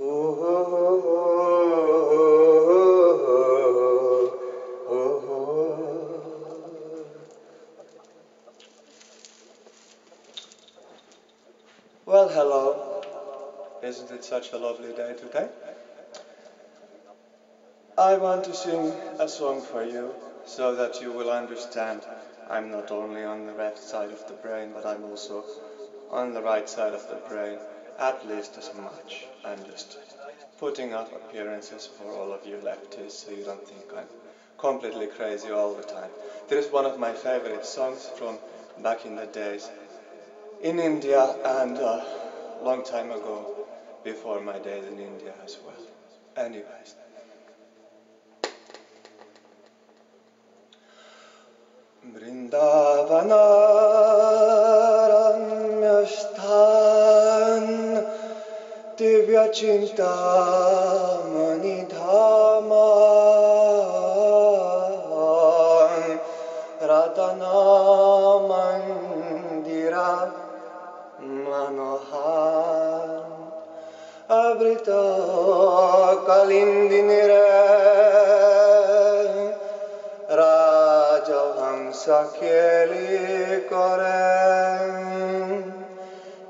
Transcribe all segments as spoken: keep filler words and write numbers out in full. Well, hello. Isn't it such a lovely day today? I want to sing a song for you so that you will understand I'm not only on the left side of the brain, but I'm also on the right side of the brain, at least as much. I'm just putting up appearances for all of you lefties so you don't think I'm completely crazy all the time. There is one of my favorite songs from back in the days in India and a uh, long time ago, before my days in India as well. Anyways. Vṛndāvana ramya-sthāna divyā-cintāmaṇi-dhāma ratana-mandira manohara āvṛta kālindī-nīre rāja-haṁsa keli kore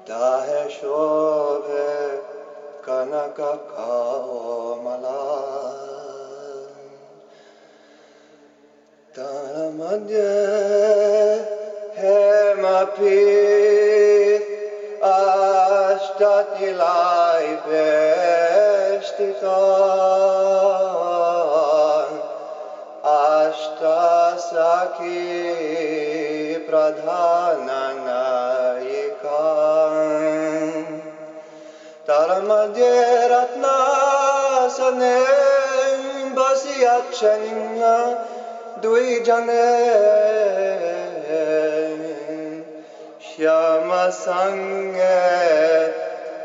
dahe shobhe kanaka kamala ratana-mandira hema pīṭha aṣṭa-dalete aṣṭa-dalete pradhānā nāyikā taramade ratnāsane vasiyakṣaṇa dvijane śyāma-saṅge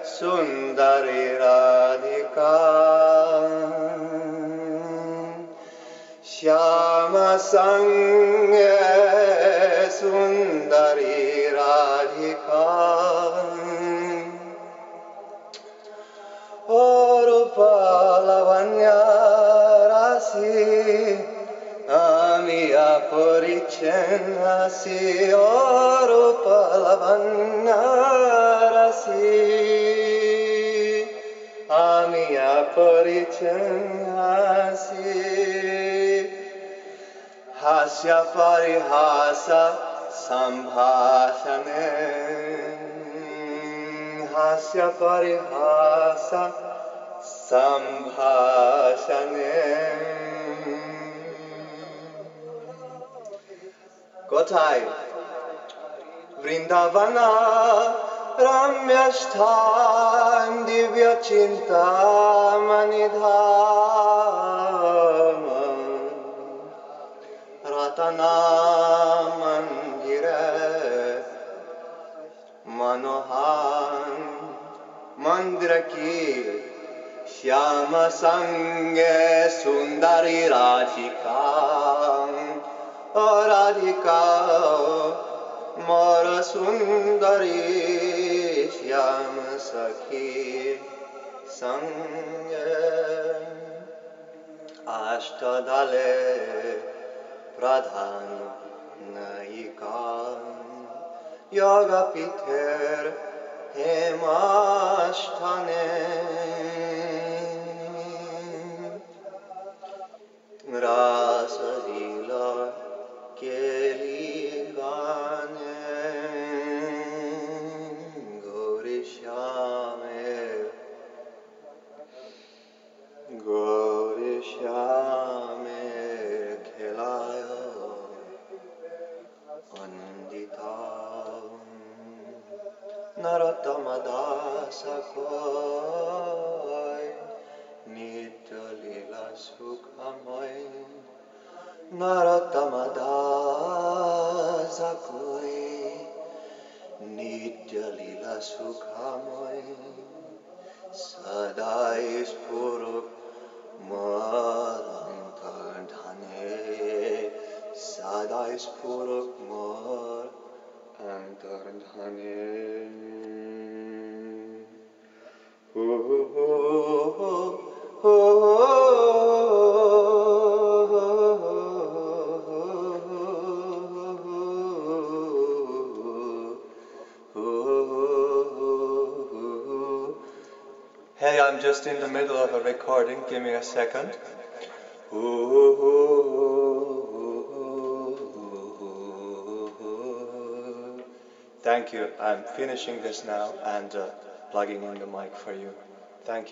sundarī rādhikā śyāma-saṅge sundarī rādhikā o rūpa lāvaṇya-rāśi amiya parichen hāsya o rūpa lāvaṇya-rāśi amiya parichen hāsya hāsya parihāsa sambhāṣaṇe hāsya parihāsa sambhāṣaṇe Kothai Vṛndāvana ramya-sthāna divyā-cintāmaṇi-dhāma ratana-mandira manohara mandira ki śyāma-saṅge sundarī rādhikā o rādhikā mora sundarī śyāma-sakhi saṅge aṣṭa-dalete pradhānā nāyikā yoga pīṭher hema aṣṭhāne rāsa-lila keli gāne gauri śyāme gauri śyāme narottama-dāsa koi nitya-lila sukha-maya narottama-dāsa koi nitya-lila sukha-maya sadai spuru marantardhane sadai spuru marantardhane Oh, oh, oh. I'm just in the middle of a recording. Give me a second. Thank you. I'm finishing this now and uh, plugging in the mic for you. Thank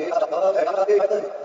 you.